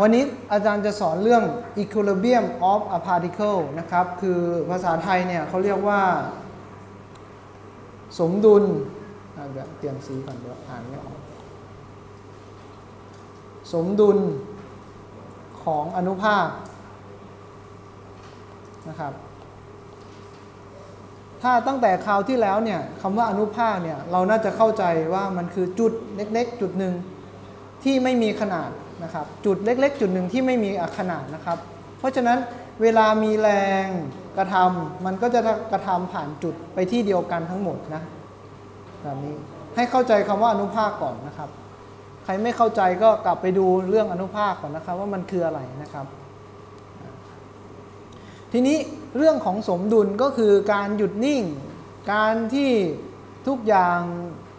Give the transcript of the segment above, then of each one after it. วันนี้อาจารย์จะสอนเรื่อง Equilibrium of a Particle นะครับคือภาษาไทยเนี่ยเขาเรียกว่าสมดุลเตรียมสีก่อนเดี๋ยวอ่านไม่ออกสมดุลของอนุภาคนะครับถ้าตั้งแต่คราวที่แล้วเนี่ยคำว่าอนุภาคเนี่ยเราน่าจะเข้าใจว่ามันคือจุดเล็กๆจุดหนึ่งที่ไม่มีขนาดนะครับจุดเล็กๆจุดหนึ่งที่ไม่มีขนาดนะครับเพราะฉะนั้นเวลามีแรงกระทำมันก็จะกระทำผ่านจุดไปที่เดียวกันทั้งหมดนะแบบนี้ให้เข้าใจคำว่าอนุภาคก่อนนะครับใครไม่เข้าใจก็กลับไปดูเรื่องอนุภาคก่อนนะครับว่ามันคืออะไรนะครับทีนี้เรื่องของสมดุลก็คือการหยุดนิ่งการที่ทุกอย่าง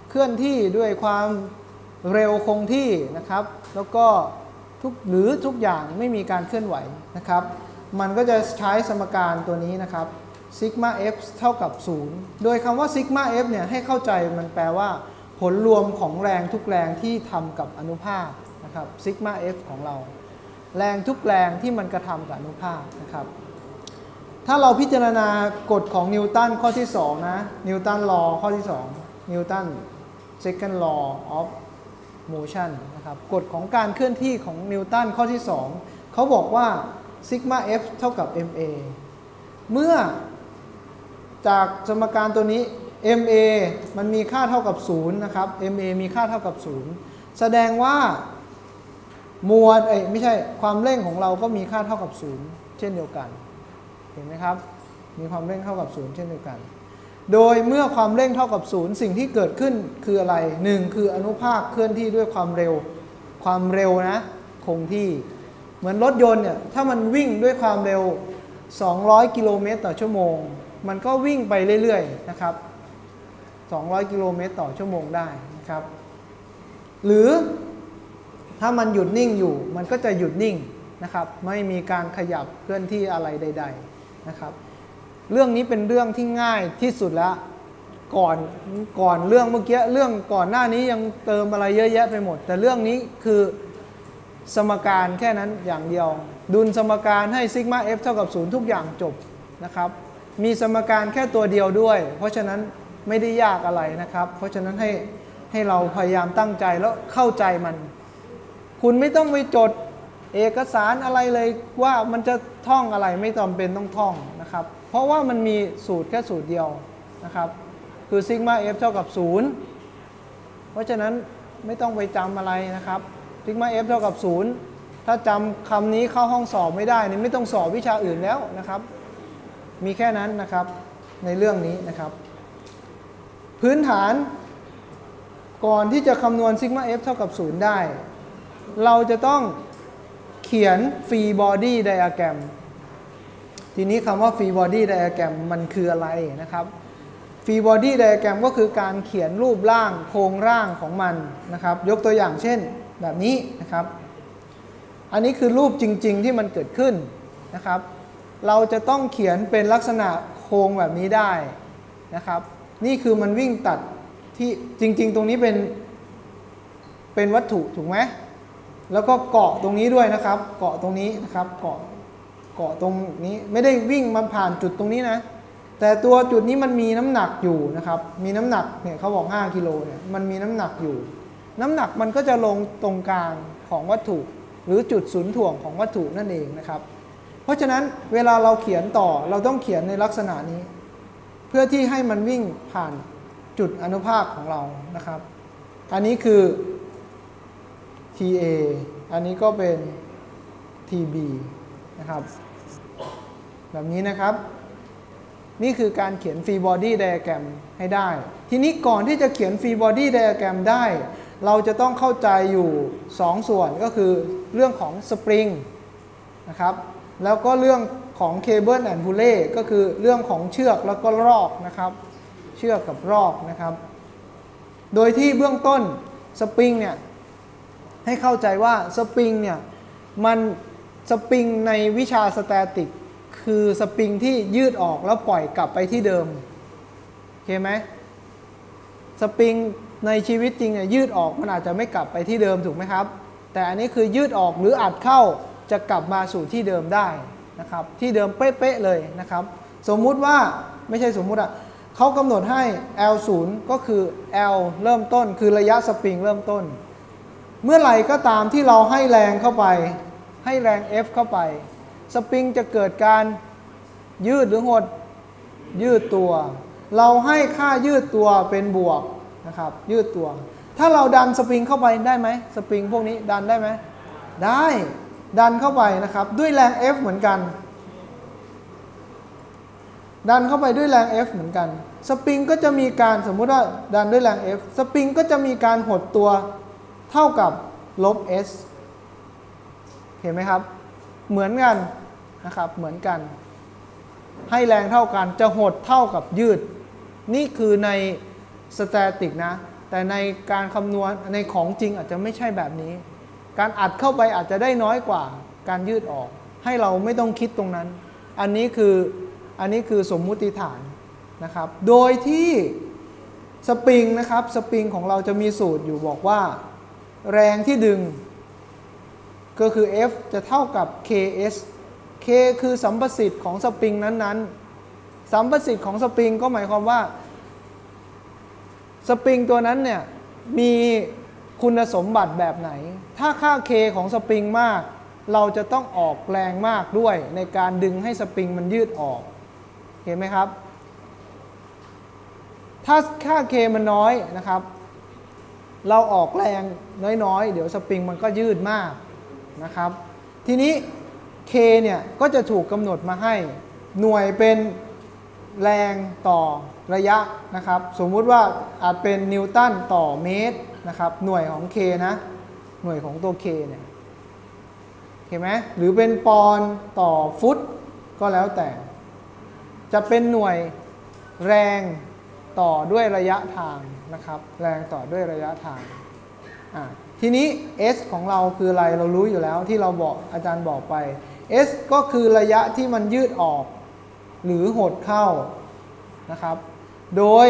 เคลื่อนที่ด้วยความเร็วคงที่นะครับแล้วก็ทุกอย่างไม่มีการเคลื่อนไหวนะครับมันก็จะใช้สมการตัวนี้นะครับซิกมา f เท่ากับ 0โดยคำว่าซิกมา f เนี่ยให้เข้าใจมันแปลว่าผลรวมของแรงทุกแรงที่ทำกับอนุภาคนะครับซิกมา f ของเราแรงทุกแรงที่มันกระทำกับอนุภาคนะครับถ้าเราพิจารณากฎของนิวตันข้อที่2นะนิวตันลอข้อที่2นิวตัน second law of motion นะครับกฎของการเคลื่อนที่ของนิวตันข้อที่2เขาบอกว่าซิกมา f เท่ากับ ma เมื่อจากสมการตัวนี้ ma มันมีค่าเท่ากับ0นะครับ ma มีค่าเท่ากับ0แสดงว่ามวลไม่ใช่ความเร่งของเราก็มีค่าเท่ากับ0เช่นเดียวกันเห็นไหมครับมีความเร่งเท่ากับ0เช่นเดียวกันโดยเมื่อความเร่งเท่ากับ0สิ่งที่เกิดขึ้นคืออะไร1คืออนุภาคเคลื่อนที่ด้วยความเร็วนะคงที่เหมือนรถยนต์เนี่ยถ้ามันวิ่งด้วยความเร็ว200กิโลเมตรต่อชั่วโมงมันก็วิ่งไปเรื่อยๆนะครับ200กิโลเมตรต่อชั่วโมงได้นะครับหรือถ้ามันหยุดนิ่งอยู่มันก็จะหยุดนิ่งนะครับไม่มีการขยับเคลื่อนที่อะไรใดๆนะครับเรื่องนี้เป็นเรื่องที่ง่ายที่สุดละก่อนเรื่องเมื่อกี้เรื่องก่อนหน้านี้ยังเติมอะไรเยอะแยะไปหมดแต่เรื่องนี้คือสมการแค่นั้นอย่างเดียวดุลสมการให้ซิกมา f เท่ากับ0ทุกอย่างจบนะครับมีสมการแค่ตัวเดียวด้วยเพราะฉะนั้นไม่ได้ยากอะไรนะครับเพราะฉะนั้นให้เราพยายามตั้งใจแล้วเข้าใจมันคุณไม่ต้องไปจดเอกสารอะไรเลยว่ามันจะท่องอะไรไม่จำเป็นต้องท่องนะครับเพราะว่ามันมีสูตรแค่สูตรเดียวนะครับคือซิกมา f เท่ากับ0เพราะฉะนั้นไม่ต้องไปจำอะไรนะครับซิกมา f เท่ากับ0ถ้าจำคำนี้เข้าห้องสอบไม่ได้นี่ไม่ต้องสอบวิชาอื่นแล้วนะครับมีแค่นั้นนะครับในเรื่องนี้นะครับพื้นฐานก่อนที่จะคำนวณซิกมา f เท่ากับ0ได้เราจะต้องเขียน free body diagram ทีนี้คำว่า free body diagram มันคืออะไรนะครับ free body diagram ก็คือการเขียนรูปร่างโครงร่างของมันนะครับยกตัวอย่างเช่นแบบนี้นะครับอันนี้คือรูปจริงๆที่มันเกิดขึ้นนะครับเราจะต้องเขียนเป็นลักษณะโครงแบบนี้ได้นะครับนี่คือมันวิ่งตัดที่จริงๆตรงนี้เป็นวัตถุถูกไหมแล้วก็เกาะตรงนี้ด้วยนะครับเกาะตรงนี้นะครับเกาะตรงนี้ไม่ได้วิ่งมาผ่านจุดตรงนี้นะแต่ตัวจุดนี้มันมีน้ำหนักอยู่นะครับมีน้ำหนักเนี่ยเขาบอก5กิโลเนี่ยมันมีน้ำหนักอยู่น้ำหนักมันก็จะลงตรงกลางของวัตถุหรือจุดศูนย์ถ่วงของวัตถุนั่นเองนะครับเพราะฉะนั้นเวลาเราเขียนต่อเราต้องเขียนในลักษณะนี้เพื่อที่ให้มันวิ่งผ่านจุดอนุภาคของเรานะครับอันนี้คือ TA อันนี้ก็เป็น TB นะครับแบบนี้นะครับนี่คือการเขียน free body diagram ให้ได้ทีนี้ก่อนที่จะเขียน free body diagram ได้เราจะต้องเข้าใจอยู่2ส่วนก็คือเรื่องของสปริงนะครับแล้วก็เรื่องของ cable and pulley ก็คือเรื่องของเชือกแล้วก็รอกนะครับเชือกกับรอกนะครับโดยที่เบื้องต้นสปริงเนี่ยให้เข้าใจว่าสปริงเนี่ยมันสปริงในวิชาสแตติกคือสปริงที่ยืดออกแล้วปล่อยกลับไปที่เดิมโอเคไหมสปริงในชีวิตจริงเนี่ยยืดออกมันอาจจะไม่กลับไปที่เดิมถูกไหมครับ แต่อันนี้คือยืดออกหรืออัดเข้าจะกลับมาสู่ที่เดิมได้นะครับที่เดิมเป๊ะๆเลยนะครับสมมุติว่าไม่ใช่สมมุติอ่ะเขากำหนดให้ L0 ก็คือ L เริ่มต้นคือระยะสปริงเริ่มต้นเมื่อไหร่ก็ตามที่เราให้แรงเข้าไปให้แรง F เข้าไปสปริงจะเกิดการยืดหรือหดยืดตัวเราให้ค่ายืดตัวเป็นบวกนะครับยืดตัวถ้าเราดันสปริงเข้าไปได้ไหมสปริงพวกนี้ดันได้ไหมได้ดันเข้าไปนะครับด้วยแรง F เหมือนกันดันเข้าไปด้วยแรง F เหมือนกันสปริงก็จะมีการสมมุติว่าดันด้วยแรง F สปริงก็จะมีการหดตัวเท่ากับลบ S เห็นไหมครับเหมือนกันนะครับเหมือนกันให้แรงเท่ากันจะหดเท่ากับยืดนี่คือในสแตติกนะแต่ในการคำนวณในของจริงอาจจะไม่ใช่แบบนี้การอัดเข้าไปอาจจะได้น้อยกว่าการยืดออกให้เราไม่ต้องคิดตรงนั้นอันนี้คือสมมุติฐานนะครับโดยที่สปริงนะครับสปริงของเราจะมีสูตรอยู่บอกว่าแรงที่ดึงก็คือ F จะเท่ากับ KS K คือสัมประสิทธิ์ของสปริงนั้นๆสัมประสิทธิ์ของสปริงก็หมายความว่าสปริงตัวนั้นเนี่ยมีคุณสมบัติแบบไหนถ้าค่า K ของสปริงมากเราจะต้องออกแรงมากด้วยในการดึงให้สปริงมันยืดออกเห็นไหมครับถ้าค่า K มันน้อยนะครับเราออกแรงน้อยๆเดี๋ยวสปริงมันก็ยืดมากนะครับทีนี้ K เนี่ยก็จะถูกกำหนดมาให้หน่วยเป็นแรงต่อระยะนะครับสมมุติว่าอาจเป็นนิวตันต่อเมตรนะครับหน่วยของ K นะหน่วยของตัว K เนี่ยเห็นไหมหรือเป็นปอนด์ต่อฟุตก็แล้วแต่จะเป็นหน่วยแรงต่อด้วยระยะทางนะครับแรงต่อด้วยระยะทางทีนี้ S ของเราคืออะไรเรารู้อยู่แล้วที่เราบอกอาจารย์บอกไป S ก็คือระยะที่มันยืดออกหรือหดเข้านะครับโดย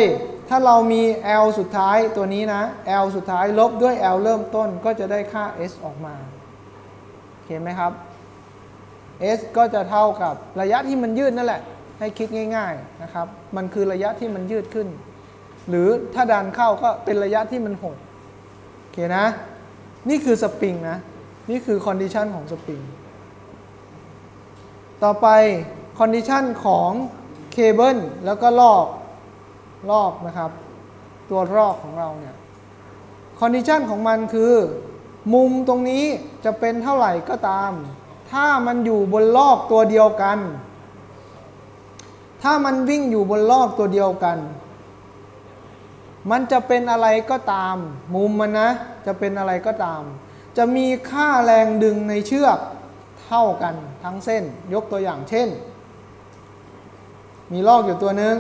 ถ้าเรามี L สุดท้ายตัวนี้นะ L สุดท้ายลบด้วย L เริ่มต้นก็จะได้ค่า S ออกมาเห็นไหมครับ S ก็จะเท่ากับระยะที่มันยืดนั่นแหละให้คิดง่ายๆนะครับมันคือระยะที่มันยืดขึ้นหรือถ้าดันเข้าก็เป็นระยะที่มันหดโอเคนะนี่คือสปริงนะนี่คือคอนดิชันของสปริงต่อไปคอนดิชันของเคเบิลแล้วก็ลอกนะครับตัวลอกของเราเนี่ยคอนดิชันของมันคือมุมตรงนี้จะเป็นเท่าไหร่ก็ตามถ้ามันอยู่บนลอกตัวเดียวกันถ้ามันวิ่งอยู่บนลอกตัวเดียวกันมันจะเป็นอะไรก็ตามมุมมันนะจะเป็นอะไรก็ตามจะมีค่าแรงดึงในเชือกเท่ากันทั้งเส้นยกตัวอย่างเช่นมีลอกอยู่ตัวนึง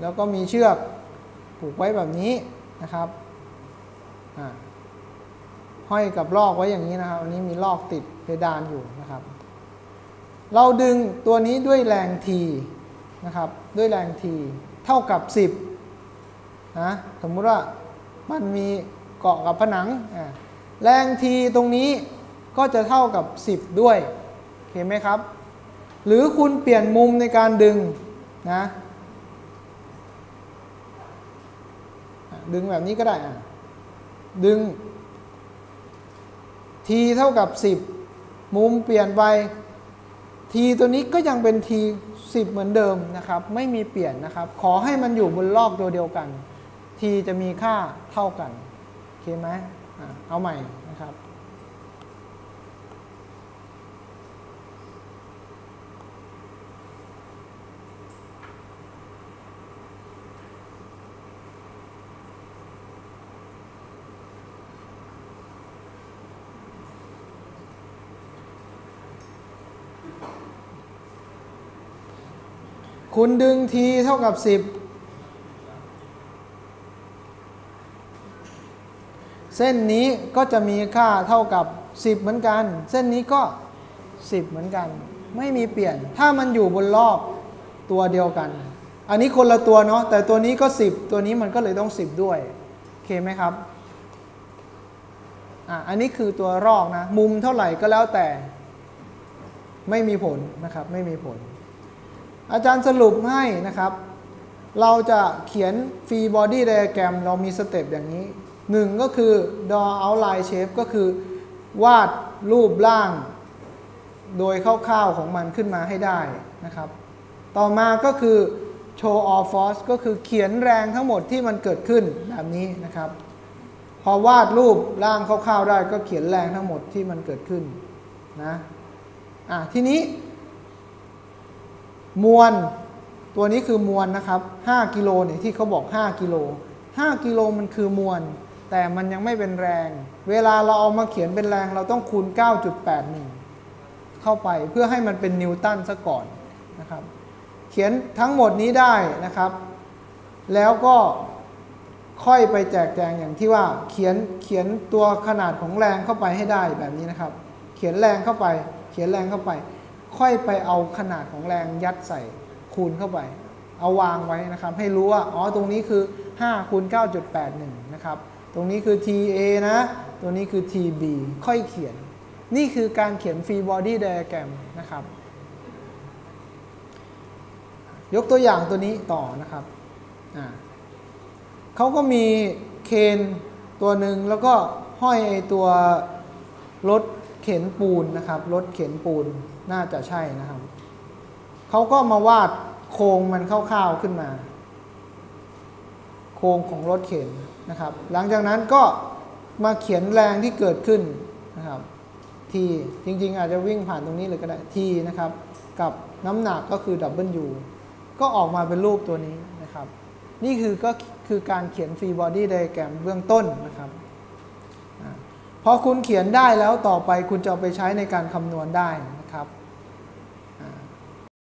แล้วก็มีเชือกผูกไว้แบบนี้นะครับห้อยกับลอกไว้อย่างนี้นะครับอันนี้มีลอกติดเพดานอยู่นะครับเราดึงตัวนี้ด้วยแรง T นะครับด้วยแรง T เท่ากับ10นะสมมุติว่ามันมีเกาะกับผนังแรง T ตรงนี้ก็จะเท่ากับ10ด้วยเห็นไหมครับหรือคุณเปลี่ยนมุมในการดึงนะดึงแบบนี้ก็ได้ดึง T เท่ากับ10มุมเปลี่ยนไป T ตัวนี้ก็ยังเป็น T 10เหมือนเดิมนะครับไม่มีเปลี่ยนนะครับขอให้มันอยู่บนลอกตัวเดียวกัน T จะมีค่าเท่ากันโอเคไหมเอาใหม่นะครับคุณดึง T เท่ากับ10เส้นนี้ก็จะมีค่าเท่ากับ10เหมือนกันเส้นนี้ก็10เหมือนกันไม่มีเปลี่ยนถ้ามันอยู่บนรอบตัวเดียวกันอันนี้คนละตัวเนาะแต่ตัวนี้ก็10ตัวนี้มันก็เลยต้อง10ด้วยโอเคไหมครับ อันนี้คือตัวรอกนะมุมเท่าไหร่ก็แล้วแต่ไม่มีผลนะครับไม่มีผลอาจารย์สรุปให้นะครับเราจะเขียน free body diagram เรามีสเต็ปอย่างนี้หนึ่งก็คือ draw outline shape ก็คือวาดรูปร่างโดยคร่าวๆของมันขึ้นมาให้ได้นะครับต่อมาก็คือ show all force ก็คือเขียนแรงทั้งหมดที่มันเกิดขึ้นแบบนี้นะครับพอวาดรูปร่างคร่าวๆได้ก็เขียนแรงทั้งหมดที่มันเกิดขึ้นนะทีนี้มวลตัวนี้คือมวลนะครับ5กิโลเนี่ยที่เขาบอก5กิโล5กิโลมันคือมวลแต่มันยังไม่เป็นแรงเวลาเราเอามาเขียนเป็นแรงเราต้องคูณ 9.81 เข้าไปเพื่อให้มันเป็นนิวตันซะก่อนนะครับเขียนทั้งหมดนี้ได้นะครับแล้วก็ค่อยไปแจกแจงอย่างที่ว่าเขียนตัวขนาดของแรงเข้าไปให้ได้แบบนี้นะครับเขียนแรงเข้าไปเขียนแรงเข้าไปค่อยไปเอาขนาดของแรงยัดใส่คูณเข้าไปเอาวางไว้นะครับให้รู้ว่าอ๋อตรงนี้คือ5คูณ 9.81 นะครับตรงนี้คือ TA นะตรงนี้คือ TB ค่อยเขียนนี่คือการเขียน free body diagram นะครับยกตัวอย่างตัวนี้ต่อนะครับเขาก็มีเคนตัวหนึ่งแล้วก็ห้อยไอตัวรถเข็นปูนนะครับรถเข็นปูนน่าจะใช่นะครับเขาก็มาวาดโครงมันคร่าวๆขึ้นมาโครงของรถเข็นนะครับหลังจากนั้นก็มาเขียนแรงที่เกิดขึ้นนะครับทีจริงๆอาจจะวิ่งผ่านตรงนี้เลยก็ได้ทีนะครับกับน้ำหนักก็คือ W ก็ออกมาเป็นรูปตัวนี้นะครับนี่คือก็คือการเขียน free body diagram เบื้องต้นนะครับพอคุณเขียนได้แล้วต่อไปคุณจะเอาไปใช้ในการคำนวณได้นะครับ